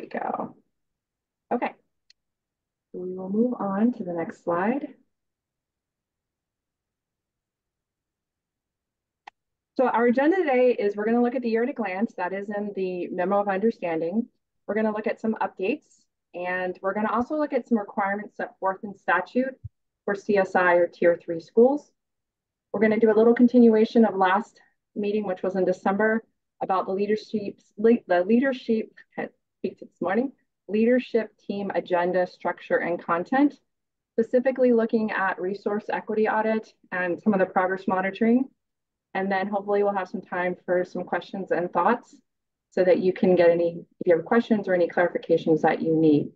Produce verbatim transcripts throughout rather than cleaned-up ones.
we go. Okay, we will move on to the next slide. So our agenda today is we're going to look at the year at a glance. That is in the memo of understanding. We're going to look at some updates, and we're going to also look at some requirements set forth in statute for C S I or tier three schools. We're going to do a little continuation of last meeting, which was in December, about the leadership, the leadership, I speak to this morning, leadership team agenda, structure, and content, specifically looking at resource equity audit and some of the progress monitoring. And then hopefully we'll have some time for some questions and thoughts so that you can get any, if you have questions or any clarifications that you need.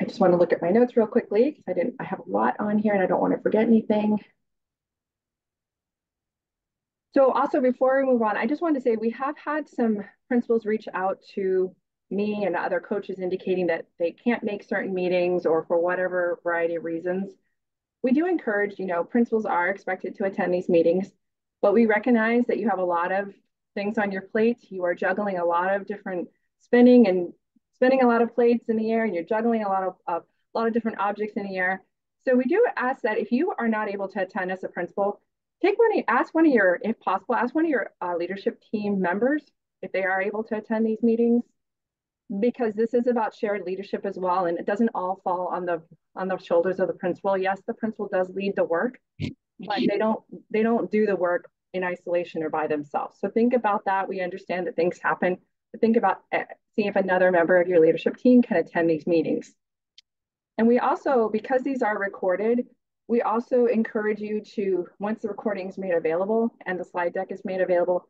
I just want to look at my notes real quickly because I didn't, I have a lot on here and I don't want to forget anything. So also before we move on, I just wanted to say we have had some principals reach out to me and other coaches indicating that they can't make certain meetings or for whatever variety of reasons. We do encourage, you know, principals are expected to attend these meetings, but we recognize that you have a lot of things on your plate. You are juggling a lot of different spinning and spinning a lot of plates in the air, and you're juggling a lot of a lot of different objects in the air. So we do ask that if you are not able to attend as a principal, take one, ask one of your, if possible, ask one of your uh, leadership team members if they are able to attend these meetings, because this is about shared leadership as well, and it doesn't all fall on the on the shoulders of the principal. Yes, the principal does lead the work, but they don't they don't do the work in isolation or by themselves. So think about that. We understand that things happen, but think about seeing if another member of your leadership team can attend these meetings. And we also, because these are recorded, we also encourage you to, once the recording is made available and the slide deck is made available,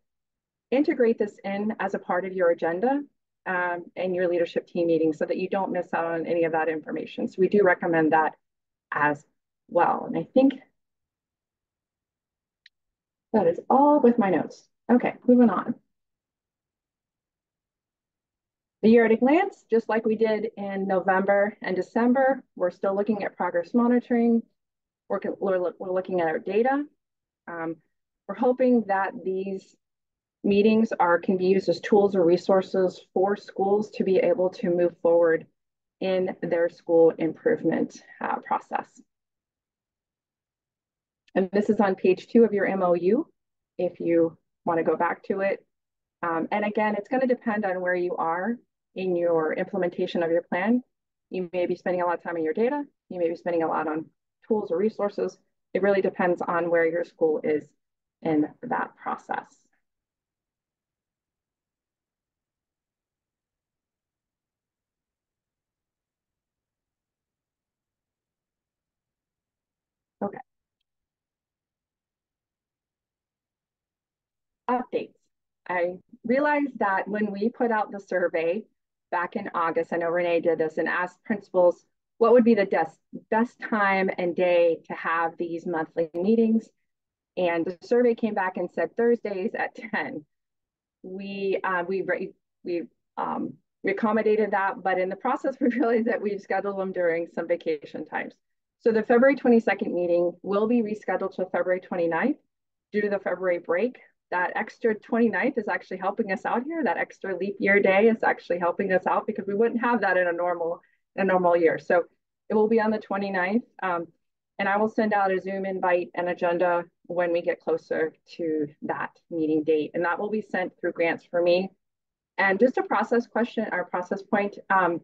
integrate this in as a part of your agenda um, and your leadership team meeting so that you don't miss out on any of that information. So we do recommend that as well. And I think that is all with my notes. Okay, moving on. The year at a glance, just like we did in November and December, we're still looking at progress monitoring. We're, we're, we're looking at our data. Um, we're hoping that these meetings are can be used as tools or resources for schools to be able to move forward in their school improvement uh, process. And this is on page two of your M O U, if you want to go back to it. Um, and again, it's going to depend on where you are in your implementation of your plan. You may be spending a lot of time on your data. You may be spending a lot on tools or resources. It really depends on where your school is in that process. Okay. Updates. I realized that when we put out the survey back in August, I know Renee did this and asked principals, what would be the best, best time and day to have these monthly meetings? And the survey came back and said Thursdays at ten. We uh, we we um, we accommodated that, but in the process, we realized that we've scheduled them during some vacation times. So the February twenty-second meeting will be rescheduled to February twenty-ninth due to the February break. That extra twenty-ninth is actually helping us out here. That extra leap year day is actually helping us out because we wouldn't have that in a normal a normal year. So it will be on the twenty-ninth. Um, and I will send out a Zoom invite and agenda when we get closer to that meeting date. And that will be sent through Grants for Me. And just a process question, our process point, um,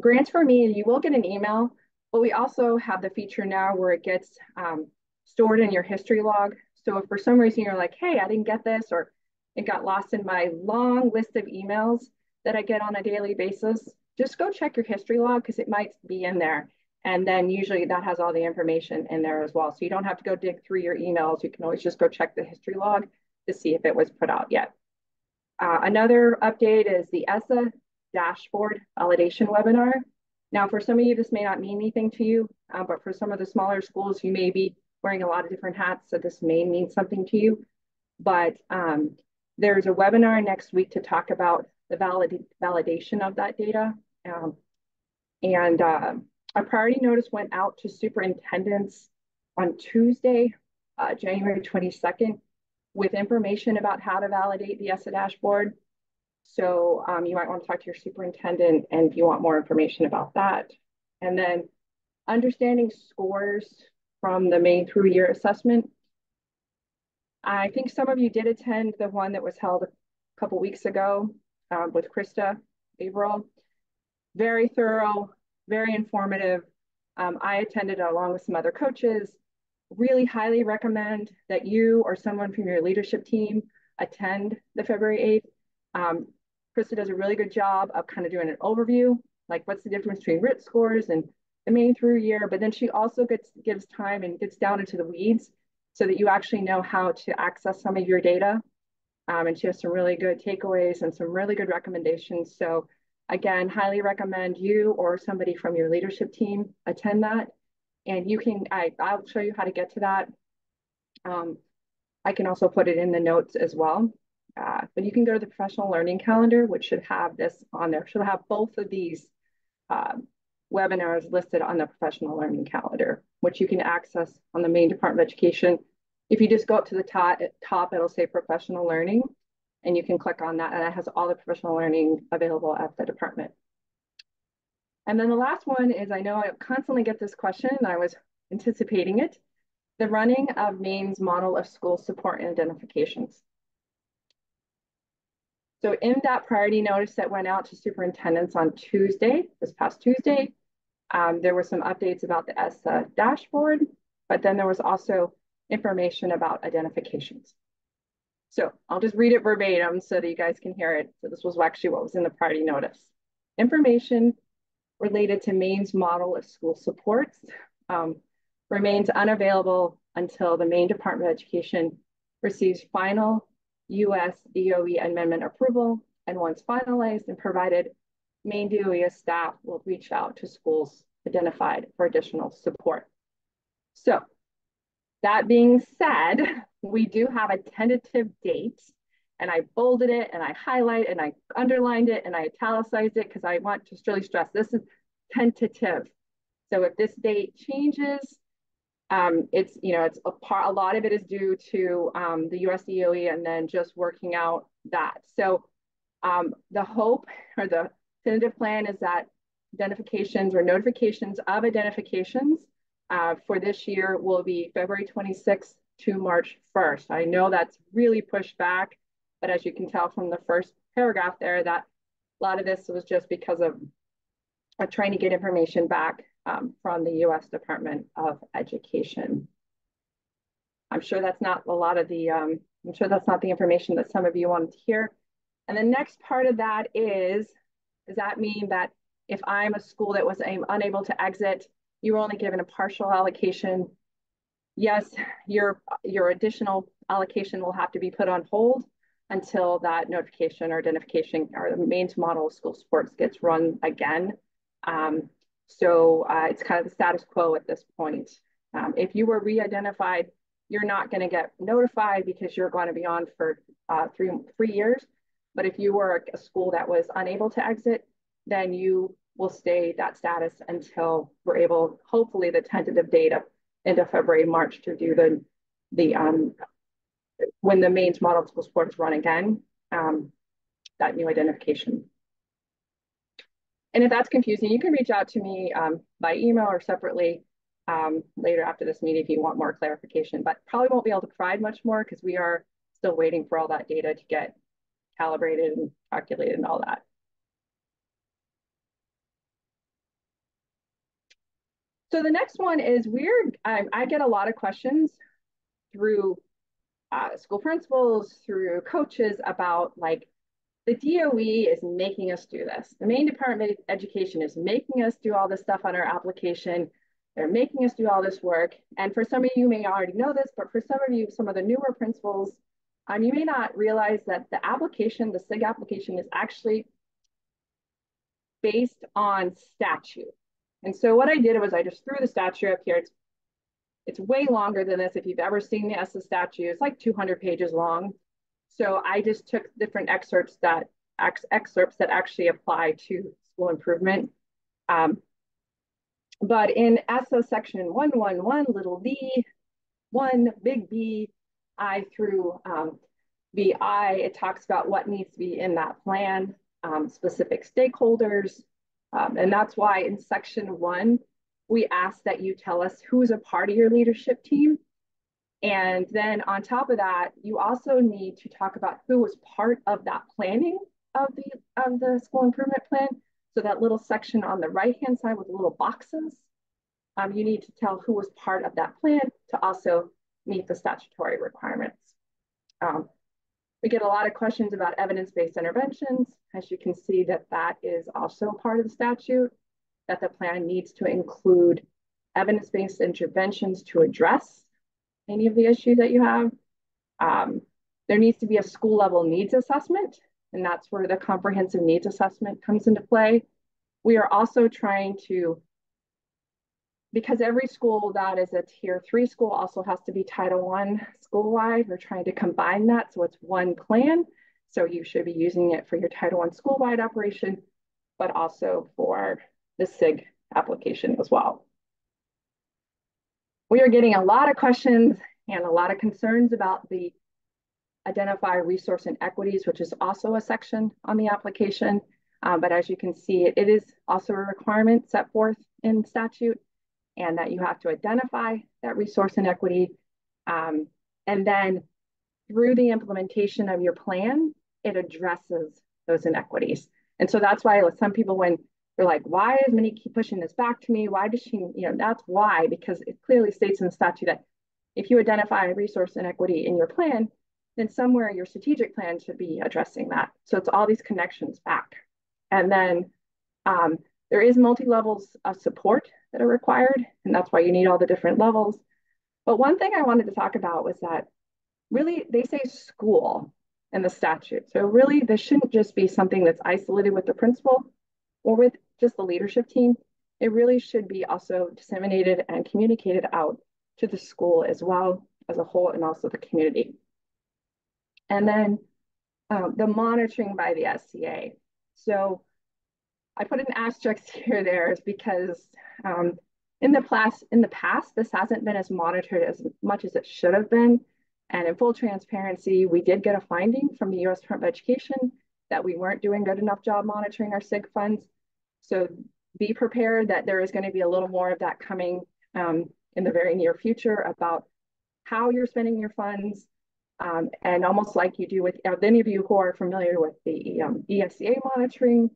Grants for Me, you will get an email, but we also have the feature now where it gets um, stored in your history log. So if for some reason you're like, hey, I didn't get this, or it got lost in my long list of emails that I get on a daily basis, just go check your history log because it might be in there. And then usually that has all the information in there as well. So you don't have to go dig through your emails. You can always just go check the history log to see if it was put out yet. Uh, another update is the ESSA dashboard validation webinar. Now, for some of you, this may not mean anything to you, uh, but for some of the smaller schools, you may be wearing a lot of different hats. So this may mean something to you, but um, there's a webinar next week to talk about the valid validation of that data. Um, and uh, a priority notice went out to superintendents on Tuesday, uh, January twenty-second, with information about how to validate the ESSA dashboard. So um, you might want to talk to your superintendent and if you want more information about that. And then understanding scores from the May through year assessment. I think some of you did attend the one that was held a couple weeks ago um, with Krista Averill. Very thorough, very informative. Um, I attended along with some other coaches. Really highly recommend that you or someone from your leadership team attend the February eighth. Um, Krista does a really good job of kind of doing an overview, like what's the difference between R I T scores and the main through year, but then she also gets gives time and gets down into the weeds so that you actually know how to access some of your data. Um, and she has some really good takeaways and some really good recommendations. So again, highly recommend you or somebody from your leadership team attend that. And you can, I, I'll show you how to get to that. Um, I can also put it in the notes as well. Uh, but you can go to the professional learning calendar, which should have this on there. Should have both of these uh, webinars listed on the professional learning calendar, which you can access on the main Department of Education. If you just go up to the top, top it'll say professional learning, and you can click on that, and that has all the professional learning available at the department. And then the last one is, I know I constantly get this question, and I was anticipating it, the running of Maine's model of school support and identifications. So in that priority notice that went out to superintendents on Tuesday, this past Tuesday, um, there were some updates about the ESSA dashboard, but then there was also information about identifications. So I'll just read it verbatim so that you guys can hear it. So this was actually what was in the priority notice. Information related to Maine's model of school supports um, remains unavailable until the Maine Department of Education receives final U S D O E amendment approval, and once finalized and provided, Maine D O E staff will reach out to schools identified for additional support. So that being said, we do have a tentative date, and I bolded it and I highlighted and I underlined it and I italicized it because I want to really stress this is tentative. So if this date changes, Um, it's, you know, it's a part, a lot of it is due to um, the U S D O E and then just working out that. So um, the hope or the tentative plan is that identifications or notifications of identifications uh, for this year will be February twenty-sixth to March first. I know that's really pushed back, but as you can tell from the first paragraph there, that a lot of this was just because of, of trying to get information back Um, from the U S Department of Education. I'm sure that's not a lot of the, um, I'm sure that's not the information that some of you wanted to hear. And the next part of that is, does that mean that if I'm a school that was um, unable to exit, you were only given a partial allocation? Yes, your, your additional allocation will have to be put on hold until that notification or identification or the Maine's model of school supports gets run again. Um, So uh, it's kind of the status quo at this point. Um, if you were re-identified, you're not going to get notified because you're going to be on for uh, three, three years. But if you were a school that was unable to exit, then you will stay that status until we're able, hopefully the tentative date of end of February, March to do the, the um, when the Maine's model of school supports run again, um, that new identification. And if that's confusing, you can reach out to me um, by email or separately um, later after this meeting if you want more clarification, but probably won't be able to provide much more because we are still waiting for all that data to get calibrated and calculated and all that. So the next one is weird. I, I get a lot of questions through uh, school principals, through coaches about like, the D O E is making us do this. The Maine Department of Education is making us do all this stuff on our application. They're making us do all this work. And for some of you may already know this, but for some of you, some of the newer principals, um, you may not realize that the application, the SIG application is actually based on statute. And so what I did was I just threw the statute up here. It's, it's way longer than this. If you've ever seen the ESSA statute, it's like two hundred pages long. So I just took different excerpts that ex excerpts that actually apply to school improvement. Um, but in ESSA section one one one, little d, one, big B, I through um, V I, it talks about what needs to be in that plan, um, specific stakeholders. Um, and that's why in section one, we ask that you tell us who's a part of your leadership team. And then on top of that, you also need to talk about who was part of that planning of the, of the school improvement plan. So that little section on the right-hand side with little boxes, um, you need to tell who was part of that plan to also meet the statutory requirements. Um, we get a lot of questions about evidence-based interventions. As you can see, that that is also part of the statute, that the plan needs to include evidence-based interventions to address any of the issues that you have. Um, there needs to be a school-level needs assessment, and that's where the comprehensive needs assessment comes into play. We are also trying to, because every school that is a tier three school also has to be Title one school-wide, we're trying to combine that so it's one plan. So you should be using it for your Title one school-wide operation, but also for the S I G application as well. We are getting a lot of questions and a lot of concerns about the identify resource inequities, which is also a section on the application. Uh, but as you can see, it, it is also a requirement set forth in statute, and that you have to identify that resource inequity. Um, and then through the implementation of your plan, it addresses those inequities. And so that's why some people, when they're like, why is Minnie keep pushing this back to me? Why does she, you know, that's why, because it clearly states in the statute that if you identify a resource inequity in your plan, then somewhere your strategic plan should be addressing that. So it's all these connections back. And then um, there is multi-levels of support that are required, and that's why you need all the different levels. But one thing I wanted to talk about was that really they say school in the statute. So really this shouldn't just be something that's isolated with the principal or with just the leadership team. It really should be also disseminated and communicated out to the school as well as a whole, and also the community. And then um, the monitoring by the S C A. So I put an asterisk here there because um, in, the past, in the past, this hasn't been as monitored as much as it should have been. And in full transparency, we did get a finding from the U S Department of Education that we weren't doing good enough job monitoring our S I G funds. So be prepared that there is going to be a little more of that coming um, in the very near future about how you're spending your funds. Um, and almost like you do with uh, any of you who are familiar with the um, E S S A monitoring,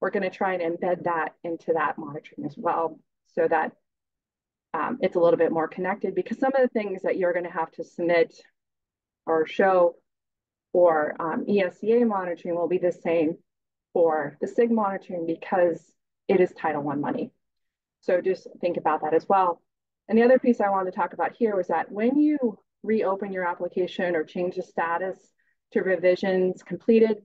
we're going to try and embed that into that monitoring as well, so that um, it's a little bit more connected, because some of the things that you're going to have to submit or show for um, E S S A monitoring will be the same for the S I G monitoring, because it is Title one money. So just think about that as well. And the other piece I wanted to talk about here was that when you reopen your application or change the status to revisions completed,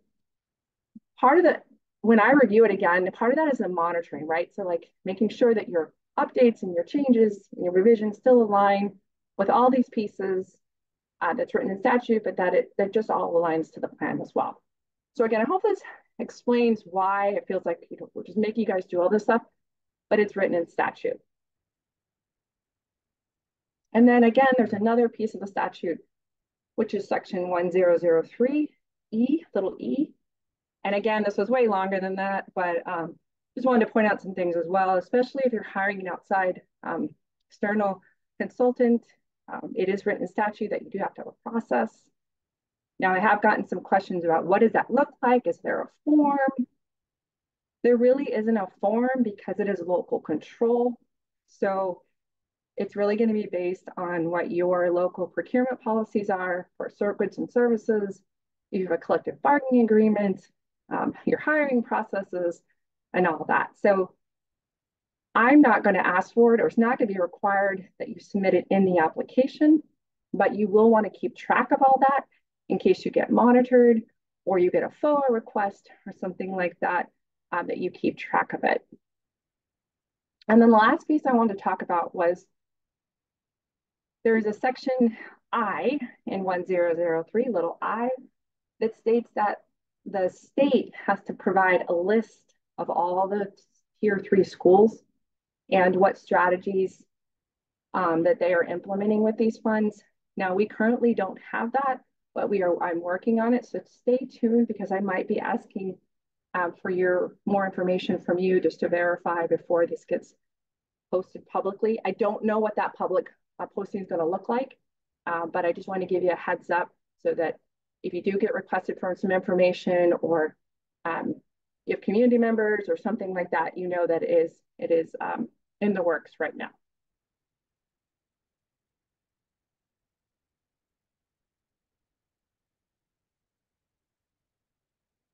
part of the, when I review it again, part of that is the monitoring, right? So like making sure that your updates and your changes and your revisions still align with all these pieces uh, that's written in statute, but that it that just all aligns to the plan as well. So again, I hope this explains why it feels like, you know, we're just making you guys do all this stuff, but it's written in statute. And then again, there's another piece of the statute, which is section one thousand three, E, little e. And again, this was way longer than that, but um, just wanted to point out some things as well, especially if you're hiring an outside um, external consultant. Um, it is written in statute that you do have to have a process. Now, I have gotten some questions about what does that look like? Is there a form? There really isn't a form, because it is local control. So it's really going to be based on what your local procurement policies are for goods and services. You have a collective bargaining agreement, um, your hiring processes, and all that. So I'm not going to ask for it, or it's not going to be required that you submit it in the application, but you will want to keep track of all that in case you get monitored or you get a F O I A request or something like that, um, that you keep track of it. And then the last piece I wanted to talk about was there is a section I in one thousand three, little I, that states that the state has to provide a list of all the tier three schools and what strategies um, that they are implementing with these funds. Now, we currently don't have that, but we are, I'm working on it. So stay tuned, because I might be asking um, for your more information from you just to verify before this gets posted publicly. I don't know what that public uh, posting is going to look like, uh, but I just want to give you a heads up so that if you do get requested for some information, or um, you have community members or something like that, you know that it is, it is um, in the works right now.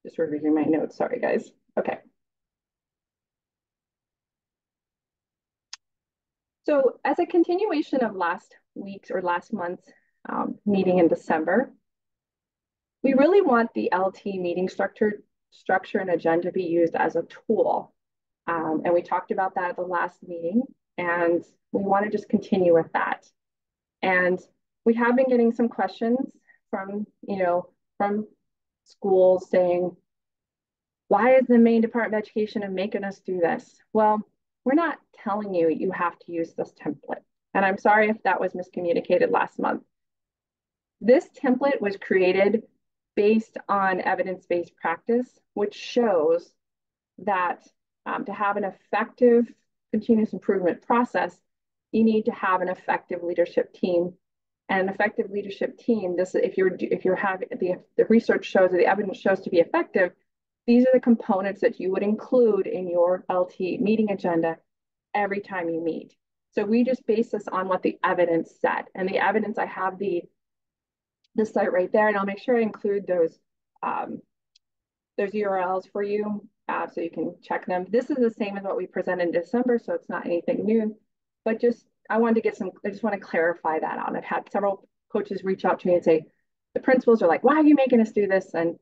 Just reviewing my notes, sorry guys. Okay. So as a continuation of last week's or last month's um, meeting in December, we really want the L T meeting structure, structure and agenda to be used as a tool. Um, and we talked about that at the last meeting, and we want to just continue with that. And we have been getting some questions from, you know, from schools saying, why is the Maine Department of Education making us do this? Well, we're not telling you you have to use this template. And I'm sorry if that was miscommunicated last month. This template was created based on evidence-based practice, which shows that um, to have an effective continuous improvement process, you need to have an effective leadership team. And an effective leadership team, this if you're if you have the the research shows or the evidence shows to be effective, these are the components that you would include in your L T meeting agenda every time you meet. So we just base this on what the evidence said, and the evidence, I have the the site right there, and I'll make sure I include those um, those U R Ls for you uh, so you can check them. This is the same as what we presented in December, so it's not anything new, but just I wanted to get some, I just want to clarify that on. I've had several coaches reach out to me and say, the principals are like, why are you making us do this? And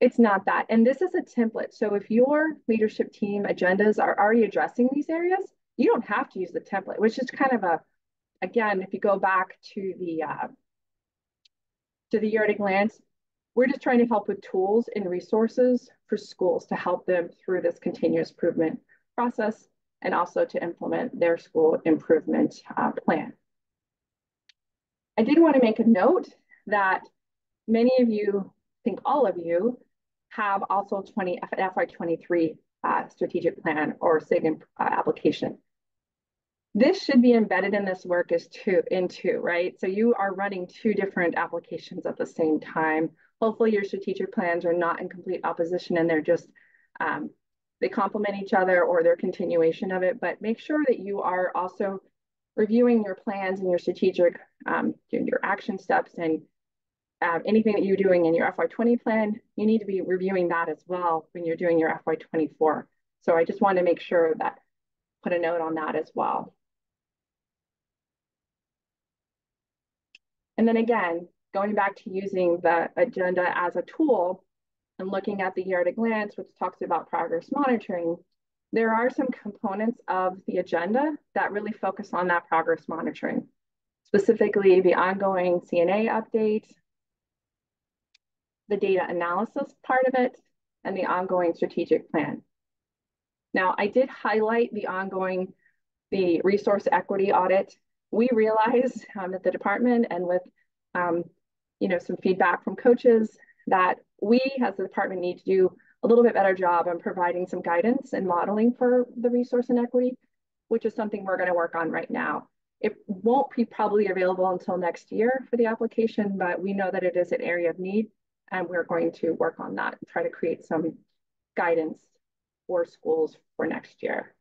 it's not that. And this is a template. So if your leadership team agendas are already addressing these areas, you don't have to use the template, which is kind of a, again, if you go back to the, uh, to the year at a glance, we're just trying to help with tools and resources for schools to help them through this continuous improvement process, and also to implement their school improvement uh, plan. I did want to make a note that many of you, I think all of you, have also twenty F Y twenty-three uh, strategic plan or SIG uh, application. This should be embedded in this work is two, in two, right? So you are running two different applications at the same time. Hopefully your strategic plans are not in complete opposition, and they're just, um, they complement each other or their continuation of it, but make sure that you are also reviewing your plans and your strategic, um, your action steps, and uh, anything that you're doing in your F Y twenty plan, you need to be reviewing that as well when you're doing your F Y twenty-four. So I just want to make sure that, put a note on that as well. And then again, going back to using the agenda as a tool, and looking at the year at a glance, which talks about progress monitoring, there are some components of the agenda that really focus on that progress monitoring, specifically the ongoing C N A update, the data analysis part of it, and the ongoing strategic plan. Now, I did highlight the ongoing, the resource equity audit. We realized um, that the department, and with um, you know, some feedback from coaches, that we as the department need to do a little bit better job on providing some guidance and modeling for the resource inequity, which is something we're going to work on right now. It won't be probably available until next year for the application, but we know that it is an area of need, and we're going to work on that and try to create some guidance for schools for next year.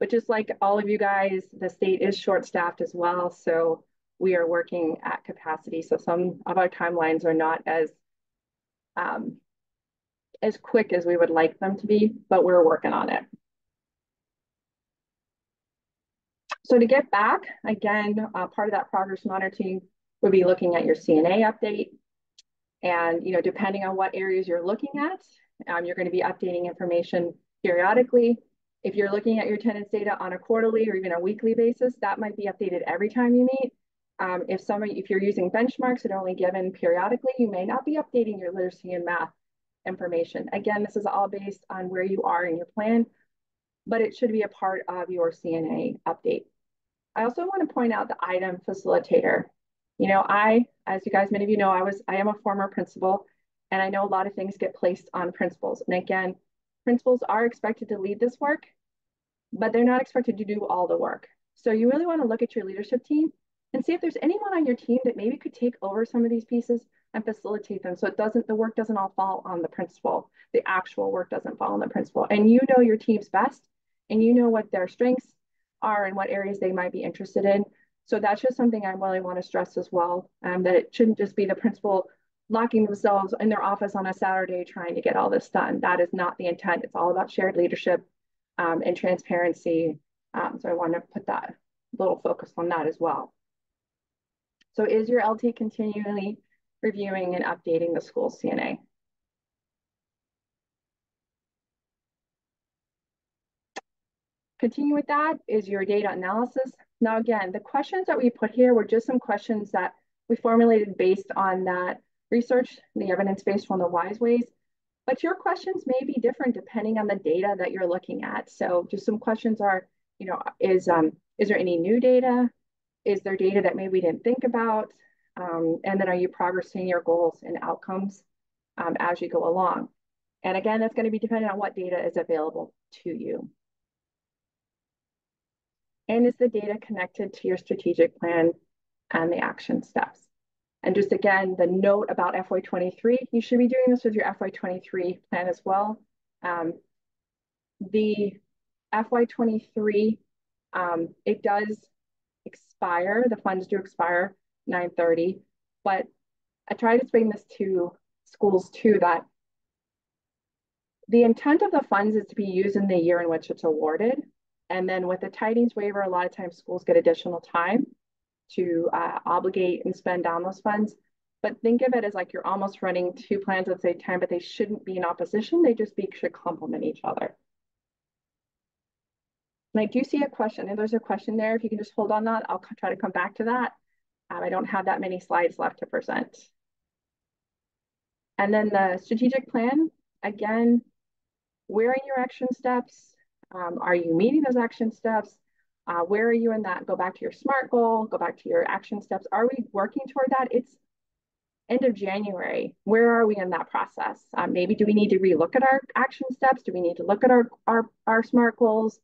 But just like all of you guys, the state is short-staffed as well, so we are working at capacity, so some of our timelines are not as um, as quick as we would like them to be, but we're working on it. So to get back, again, uh, part of that progress monitoring would be looking at your C N A update. And, you know, depending on what areas you're looking at, um, you're going to be updating information periodically. If you're looking at your attendance data on a quarterly or even a weekly basis, that might be updated every time you meet. Um, if somebody, if you're using benchmarks and only given periodically, you may not be updating your literacy and math information. Again, this is all based on where you are in your plan, but it should be a part of your C N A update. I also want to point out the item facilitator. You know, I, as you guys, many of you know, I was, I am a former principal, and I know a lot of things get placed on principals. And again, principals are expected to lead this work, but they're not expected to do all the work. So you really want to look at your leadership team and see if there's anyone on your team that maybe could take over some of these pieces and facilitate them. So it doesn't, the work doesn't all fall on the principal. The actual work doesn't fall on the principal. And you know your team's best, and you know what their strengths are and what areas they might be interested in. So that's just something I really want to stress as well, um, that it shouldn't just be the principal locking themselves in their office on a Saturday trying to get all this done. That is not the intent. It's all about shared leadership um, and transparency. Um, so I want to put that little focus on that as well. So is your L T continually reviewing and updating the school C N A? Continue with that is your data analysis. Now, again, the questions that we put here were just some questions that we formulated based on that research, the evidence-based from the Wise Ways, but your questions may be different depending on the data that you're looking at. So just some questions are, you know, is, um, is there any new data? Is there data that maybe we didn't think about? Um, and then are you progressing your goals and outcomes um, as you go along? And again, that's going to be dependent on what data is available to you. And is the data connected to your strategic plan and the action steps? And just again, the note about F Y twenty-three, you should be doing this with your F Y twenty-three plan as well. Um, the F Y twenty-three, um, it does expire, the funds do expire nine thirty, but I try to explain this to schools too, that the intent of the funds is to be used in the year in which it's awarded. And then with the tidings waiver, a lot of times schools get additional time to uh, obligate and spend down those funds. But think of it as like you're almost running two plans at the same time, but they shouldn't be in opposition. They just be, should complement each other. And I do see a question, and there's a question there. If you can just hold on that, I'll try to come back to that. Um, I don't have that many slides left to present. And then the strategic plan, again, where in your action steps? Um, are you meeting those action steps? Uh, where are you in that? Go back to your SMART goal, go back to your action steps. Are we working toward that? It's end of January. Where are we in that process? Um, maybe do we need to relook at our action steps? Do we need to look at our, our, our SMART goals?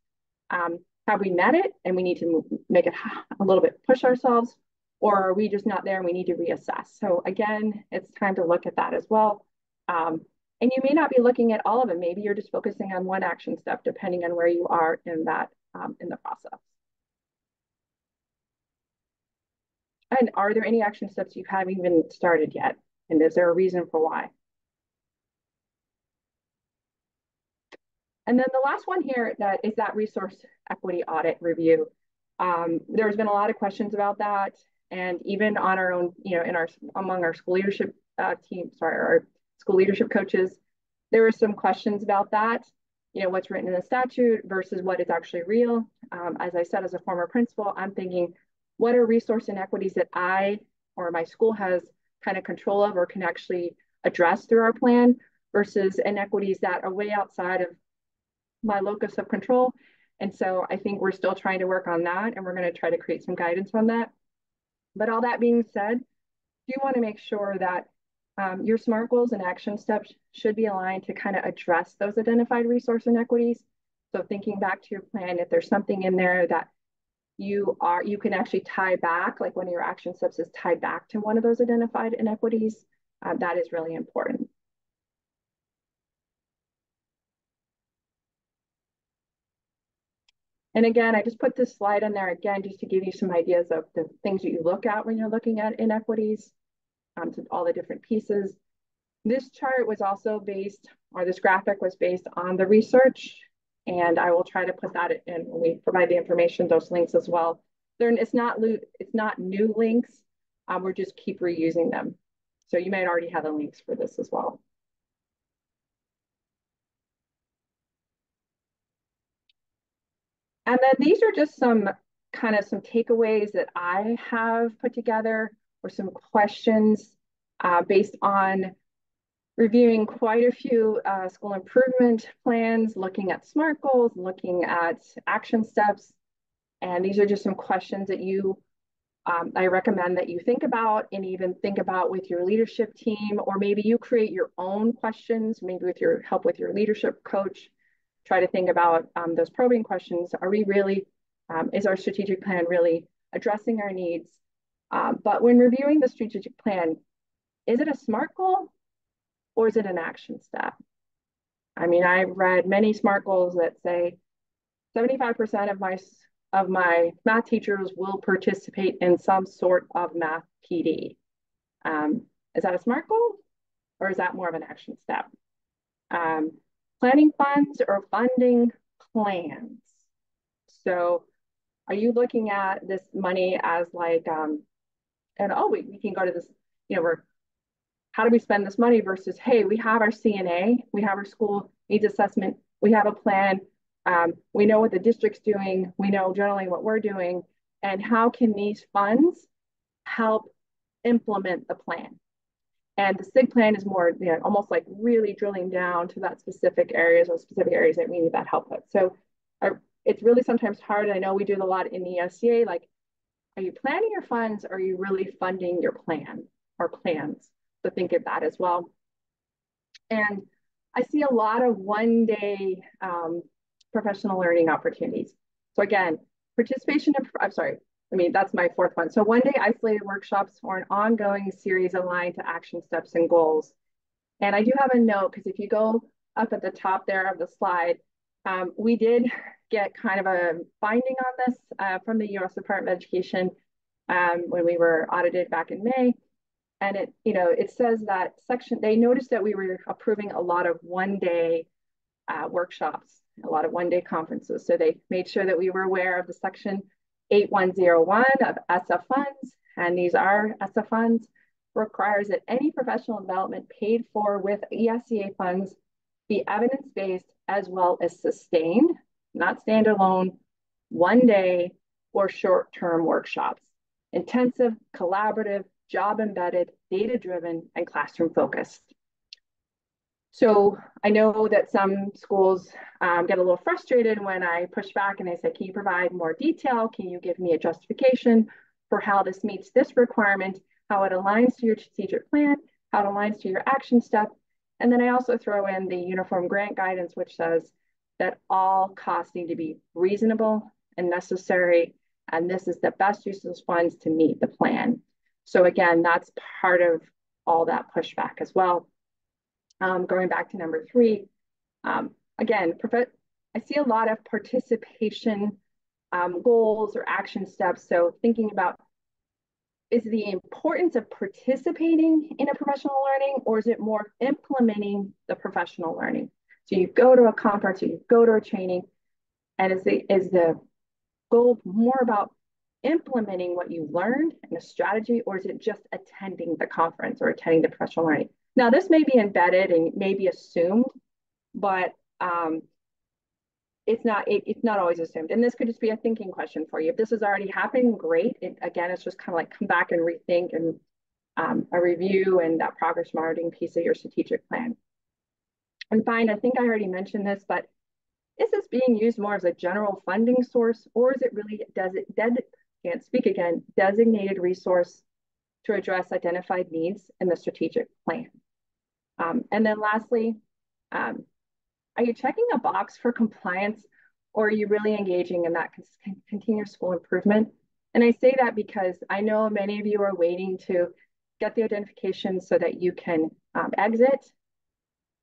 Um, have we met it and we need to move, make it a little bit, push ourselves? Or are we just not there and we need to reassess? So again, it's time to look at that as well. Um, And you may not be looking at all of them. Maybe you're just focusing on one action step, depending on where you are in that, um, in the process. And are there any action steps you haven't even started yet? And is there a reason for why? And then the last one here that is that resource equity audit review. Um, there's been a lot of questions about that. And even on our own, you know, in our, among our school leadership uh, team, sorry, our school leadership coaches, there were some questions about that, you know, what's written in the statute versus what is actually real. Um, as I said, as a former principal, I'm thinking, what are resource inequities that I or my school has kind of control of or can actually address through our plan versus inequities that are way outside of my locus of control. And so I think we're still trying to work on that, and we're going to try to create some guidance on that. But all that being said, do want to make sure that Um, your SMART goals and action steps should be aligned to kind of address those identified resource inequities. So thinking back to your plan, if there's something in there that you are, you can actually tie back, like one of your action steps is tied back to one of those identified inequities, uh, that is really important. And again, I just put this slide in there again, just to give you some ideas of the things that you look at when you're looking at inequities. Um, to all the different pieces. This chart was also based, or this graphic was based on the research, and I will try to put that in when we provide the information, those links as well. They're, it's not it's not new links, um, we're just keep reusing them. So you might already have the links for this as well. And then these are just some kind of some takeaways that I have put together, or some questions uh, based on reviewing quite a few uh, school improvement plans, looking at SMART goals, looking at action steps, And these are just some questions that you, um, I recommend that you think about and even think about with your leadership team, or maybe you create your own questions, maybe with your help with your leadership coach. Try to think about um, those probing questions. Are we really, um, is our strategic plan really addressing our needs? Uh, but when reviewing the strategic plan, is it a SMART goal or is it an action step? I mean, I've read many SMART goals that say seventy-five percent of my, of my math teachers will participate in some sort of math P D. Um, is that a SMART goal or is that more of an action step? Um, Planning funds or funding plans. So are you looking at this money as like, um, and oh, we, we can go to this, you know, we're, how do we spend this money versus, hey, we have our C N A, we have our school needs assessment, we have a plan, um, we know what the district's doing, we know generally what we're doing, and how can these funds help implement the plan? And the SIG plan is more, you know, almost like really drilling down to that specific areas or specific areas that we need that help with. So our, it's really sometimes hard. I know we do it a lot in the E S S A, like, are you planning your funds? Or are you really funding your plan or plans? So think of that as well. And I see a lot of one day um, professional learning opportunities. So again, participation, in, I'm sorry, I mean, that's my fourth one. So one day isolated workshops or an ongoing series aligned to action steps and goals. And I do have a note, because if you go up at the top there of the slide, um, we did get kind of a finding on this uh, from the U S Department of Education um, when we were audited back in May. And it, you know, it says that section, they noticed that we were approving a lot of one day uh, workshops, a lot of one day conferences. So they made sure that we were aware of the section eight one zero one of ESSA funds, and these are ESSA funds, requires that any professional development paid for with E S S A funds be evidence-based as well as sustained, not standalone, one-day or short-term workshops, intensive, collaborative, job-embedded, data-driven, and classroom-focused. So I know that some schools um, get a little frustrated when I push back and they say, can you provide more detail? Can you give me a justification for how this meets this requirement, how it aligns to your strategic plan, how it aligns to your action step? And then I also throw in the uniform grant guidance, which says that all costs need to be reasonable and necessary. And this is the best use of funds to meet the plan. So again, that's part of all that pushback as well. Um, going back to number three, um, again, I see a lot of participation um, goals or action steps. So thinking about, is the importance of participating in a professional learning, or is it more implementing the professional learning? So you go to a conference, or you go to a training, and is the, is the goal more about implementing what you learned in a strategy, or is it just attending the conference or attending the professional learning? Now, this may be embedded and may be assumed, but um, it's not it, it's not always assumed. And this could just be a thinking question for you. If this is already happening, great. It, again, it's just kind of like come back and rethink and um, a review and that progress monitoring piece of your strategic plan. And fine, I think I already mentioned this, but is this being used more as a general funding source, or is it really, does it, does it can't speak again, designated resource to address identified needs in the strategic plan? Um, and then lastly, um, are you checking a box for compliance, or are you really engaging in that continuous school improvement? And I say that because I know many of you are waiting to get the identification so that you can um, exit,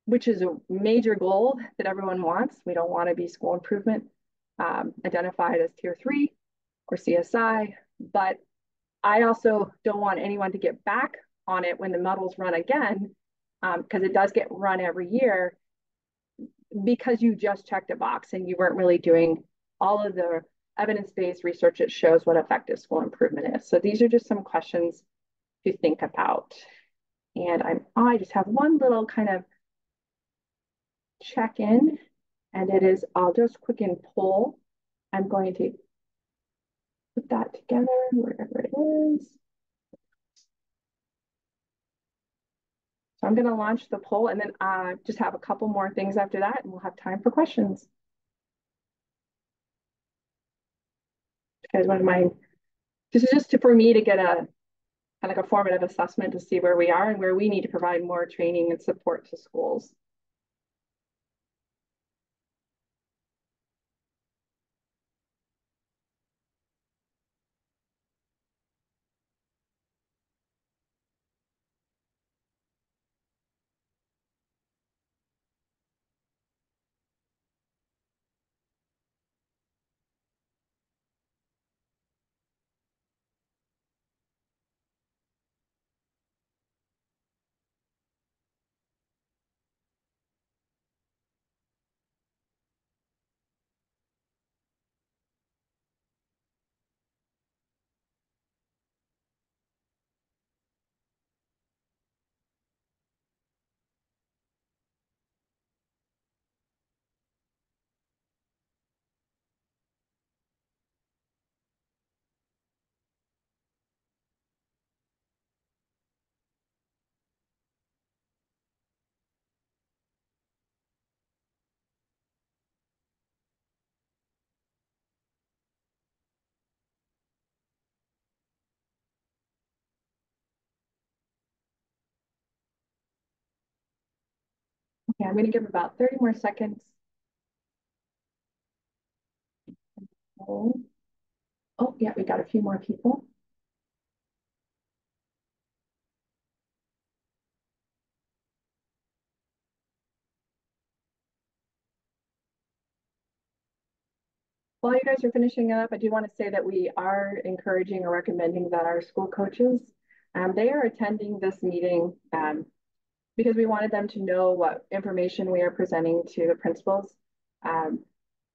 which is a major goal that everyone wants. We don't want to be school improvement um, identified as tier three or C S I, but I also don't want anyone to get back on it when the models run again, because um, it does get run every year because you just checked a box and you weren't really doing all of the evidence-based research that shows what effective school improvement is. So these are just some questions to think about. And I'm, oh, I just have one little kind of check-in, and it is, I'll just quick and pull. I'm going to put that together wherever it is. So I'm going to launch the poll, and then uh, just have a couple more things after that, and we'll have time for questions. you guys wouldn't mind. This is just to, for me to get a kind of like a formative assessment to see where we are and where we need to provide more training and support to schools. Yeah, I'm going to give about thirty more seconds. Oh, oh yeah, we got a few more people. While you guys are finishing up, I do want to say that we are encouraging or recommending that our school coaches, um, they are attending this meeting um, because we wanted them to know what information we are presenting to the principals. Um,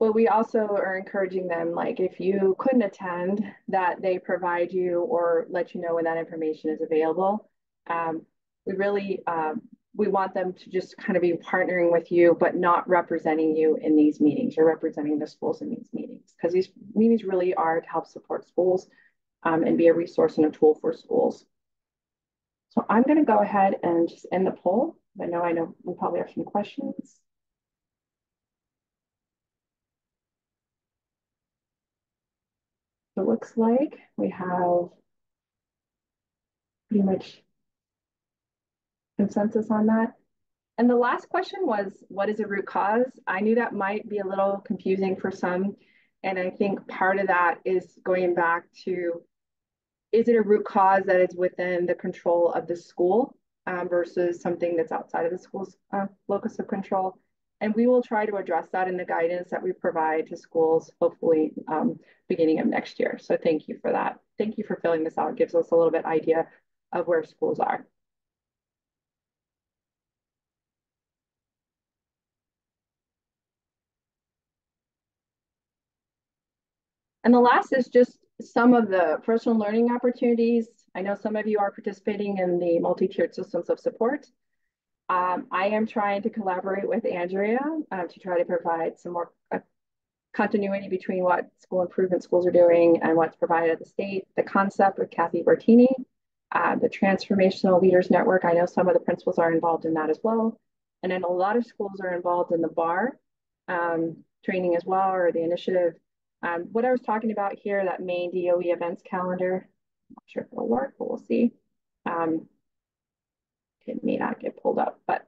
but we also are encouraging them, like if you couldn't attend, that they provide you or let you know when that information is available. Um, we really, um, we want them to just kind of be partnering with you, but not representing you in these meetings or representing the schools in these meetings, because these meetings really are to help support schools um, and be a resource and a tool for schools. So I'm going to go ahead and just end the poll. I know I know we probably have some questions. It looks like we have pretty much consensus on that. And the last question was, what is a root cause? I knew that might be a little confusing for some. And I think part of that is going back to, is it a root cause that is within the control of the school um, versus something that's outside of the school's uh, locus of control? And we will try to address that in the guidance that we provide to schools, hopefully um, beginning of next year. So thank you for that. Thank you for filling this out. It gives us a little bit idea of where schools are. And the last is just some of the personal learning opportunities. I know some of you are participating in the multi-tiered systems of support. Um, I am trying to collaborate with Andrea um, to try to provide some more uh, continuity between what school improvement schools are doing and what's provided at the state, the concept with Kathy Bertini, uh, the Transformational Leaders Network. I know some of the principals are involved in that as well. And then a lot of schools are involved in the B A R um, training as well, or the initiative. Um, what I was talking about here, that main D O E events calendar, I'm not sure if it'll work, but we'll see. Um, it may not get pulled up, but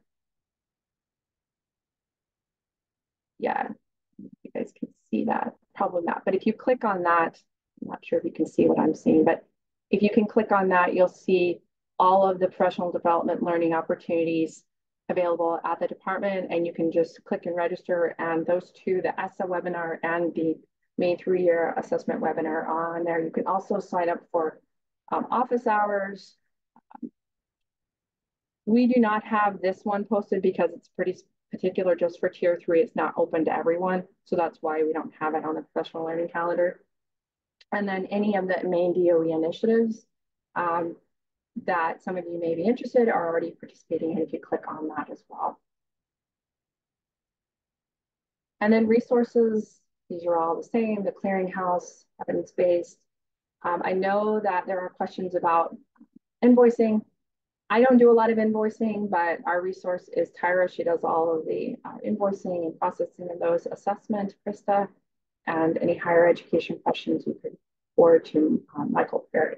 yeah, you guys can see that, probably not. But if you click on that, I'm not sure if you can see what I'm seeing, but if you can click on that, you'll see all of the professional development learning opportunities available at the department, and you can just click and register. And those two, the ESSA webinar and the main three-year assessment webinar on there. You can also sign up for um, office hours. We do not have this one posted because it's pretty particular just for tier three. It's not open to everyone. So that's why we don't have it on the professional learning calendar. And then any of the main D O E initiatives um, that some of you may be interested are already participating in if you click on that as well. And then resources, these are all the same, the clearinghouse, evidence-based. Um, I know that there are questions about invoicing. I don't do a lot of invoicing, but our resource is Tyra. She does all of the uh, invoicing and processing of those, assessment, Krista, and any higher education questions you could or to um, Michael Perry.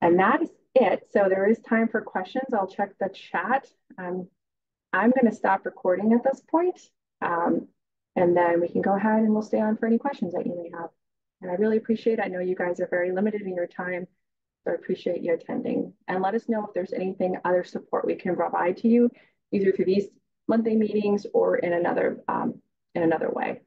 And that is it. So there is time for questions. I'll check the chat. Um, I'm going to stop recording at this point, um, and then we can go ahead and we'll stay on for any questions that you may have. And I really appreciate it. I know you guys are very limited in your time, so I appreciate you attending. And let us know if there's anything other support we can provide to you, either through these monthly meetings or in another um, in another way.